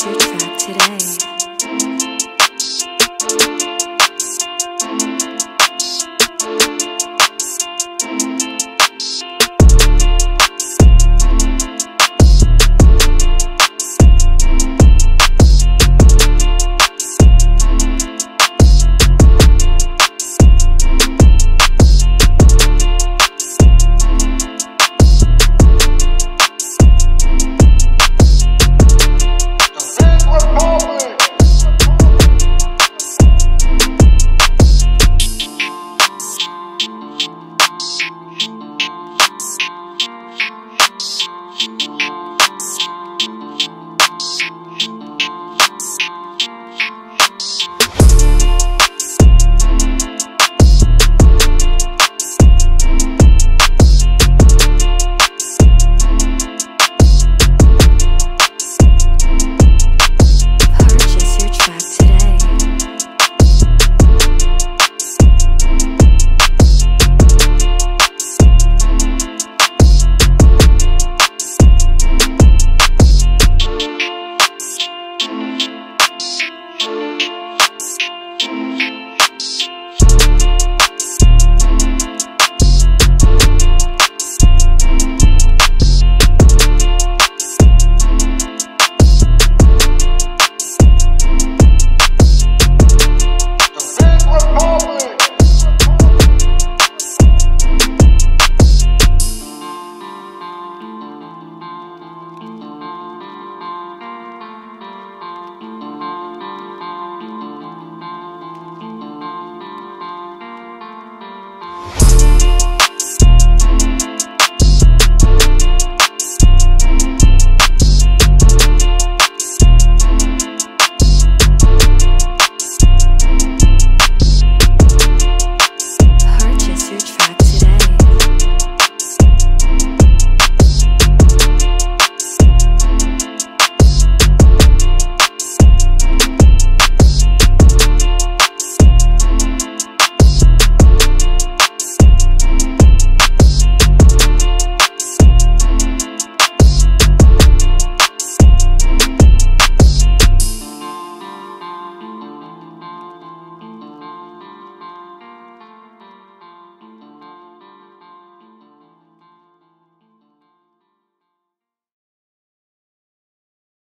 search fact today.